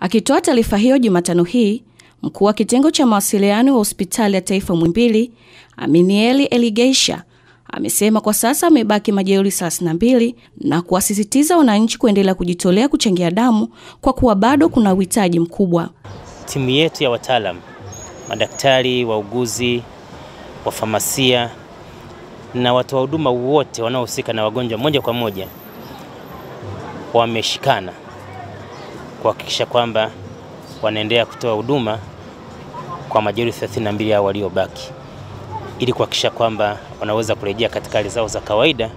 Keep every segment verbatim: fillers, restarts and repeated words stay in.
Akitoa taarifa hiyo Jumatano hii, mkuu wa kitengo cha mawasiliano wa Hospitali ya Taifa Mwimbili, Aminieli Eligeisha, amesema kwa sasa amebaki majeuri thelathini na mbili na kuwasisitiza wananchi kuendelea kujitolea kuchangia damu kwa kuwa bado kuna uhitaji mkubwa. Timu yetu ya wataalamu, madaktari, wauguzi, wafamasia na watu wa huduma wote wanaohusika na wagonjwa moja kwa moja wameshikana kuhakikisha kwamba wanaendelea kutoa huduma kwa majeruhi thelathini na mbili hao waliobaki, ili kuhakikisha kwamba wanaweza kurejea katika hali zao za kawaida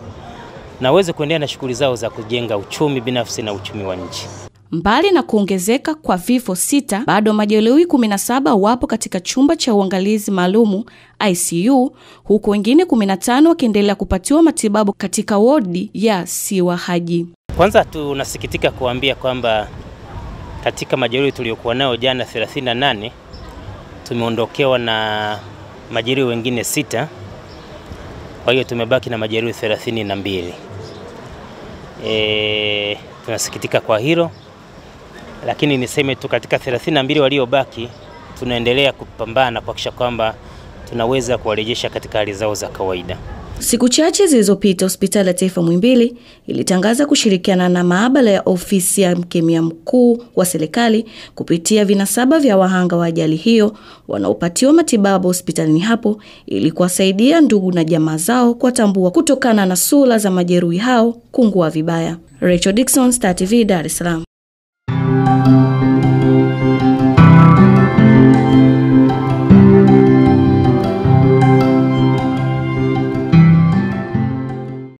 na waweze kuendelea na shughuli zao za kujenga uchumi binafsi na uchumi wa nchi. Mbali na kuongezeka kwa vifo sita, bado majeruhi kumi na saba wapo katika chumba cha uangalizi maalumu I C U, huku wengine kumi na tano wakiendelea kupatiwa matibabu katika wodi ya Siwahaji. Kwanza tunasikitika kuambia kwamba katika majeruhi tuliokuwa nao jana thelathini na nane, tumeondokewa na majeruhi wengine sita. Kwa hiyo tumebaki na majeruhi thelathini na mbili. Eh, tunasikitika kwa hilo. Lakini niseme tu katika thelathini na mbili waliobaki tunaendelea kupambana kuhakikisha kwamba tunaweza kuwarejesha katika hali zao za kawaida. Siku chache zilizopita Hospitali ya Taifa Mwimbili ilitangaza kushirikiana na maabara ya ofisi ya mkemia mkuu wa serikali kupitia vinasaba vya wahanga wa ajali hiyo wanaopatiwa matibabu hospitalini hapo ili kuwasaidia ndugu na jamaa zao kuwatambua kutokana na sura za majeruhi hao kungua vibaya. Rachel Dixon, Star T V, Dar es Salaam.